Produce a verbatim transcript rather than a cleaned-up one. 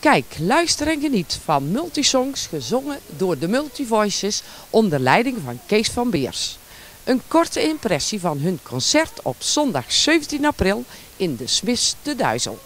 Kijk, luister en geniet van multisongs gezongen door de Multivoices onder leiding van Cees van Beers. Een korte impressie van hun concert op zondag zeventien april in De Smis te Duizel.